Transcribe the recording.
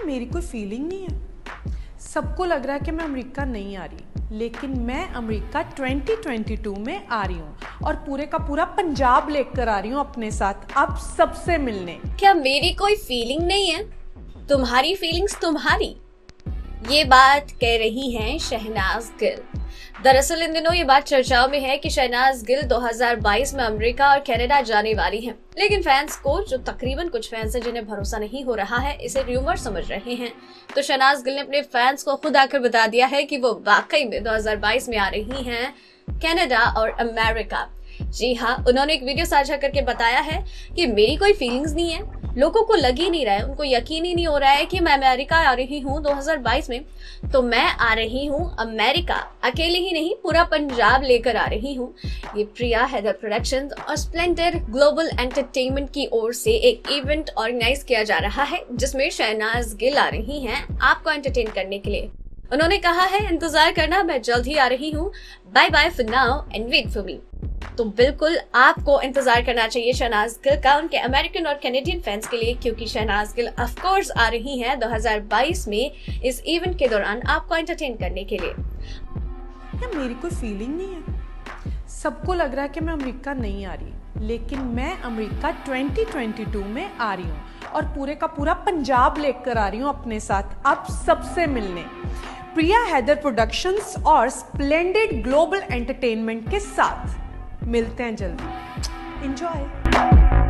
कि मेरी कोई फीलिंग नहीं है। सबको लग रहा है कि मैं अमेरिका नहीं आ रही, लेकिन मैं अमेरिका 2022 में आ रही हूँ और पूरे का पूरा पंजाब लेकर आ रही हूँ अपने साथ आप सबसे मिलने। क्या मेरी कोई फीलिंग नहीं है? तुम्हारी फीलिंग्स तुम्हारी। ये बात कह रही हैं शहनाज गिल। दरअसल इन दिनों ये बात चर्चाओं में है कि शहनाज गिल 2022 में अमेरिका और कनाडा जाने वाली हैं, लेकिन फैंस को, जो तकरीबन कुछ फैंस हैं जिन्हें भरोसा नहीं हो रहा है, इसे रूमर समझ रहे हैं। तो शहनाज गिल ने अपने फैंस को खुद आकर बता दिया है कि वो वाकई में 2022 में आ रही हैं कनाडा और अमेरिका। जी हाँ, उन्होंने एक वीडियो साझा करके बताया है कि मेरी कोई फीलिंग्स नहीं है। लोगों को लग ही नहीं रहा है, उनको यकीन ही नहीं हो रहा है कि मैं अमेरिका आ रही हूँ 2022 में। तो मैं आ रही हूँ अमेरिका, अकेले ही नहीं, पूरा पंजाब लेकर आ रही हूँ। ये प्रिया हैदर प्रोडक्शंस और स्प्लेंडर ग्लोबल एंटरटेनमेंट की ओर से एक इवेंट ऑर्गेनाइज किया जा रहा है, जिसमें शहनाज गिल आ रही हैं आपको एंटरटेन करने के लिए। उन्होंने कहा है, इंतजार करना, मैं जल्द ही आ रही हूँ, bye bye for now and wait for me. तो बिल्कुल आपको इंतजार करना चाहिए शहनाज गिल का, उनके अमेरिकन और कैनेडियन फैंस के लिए, क्योंकि शहनाज गिल ऑफ कोर्स आ रही हैं 2022 में इस इवेंट के दौरान आपको एंटरटेन करने के लिए। या मेरी कोई फीलिंग नहीं है। सबको लग रहा है कि मैं अमेरिका नहीं आ रही, लेकिन मैं अमेरिका 2022 में आ रही हूँ और पूरे का पूरा पंजाब लेकर आ रही हूँ अपने साथ आप सबसे मिलने। प्रिया हैदर प्रोडक्शंस और स्प्लेंडेड ग्लोबल एंटरटेनमेंट के साथ मिलते हैं जल्दी। एंजॉय।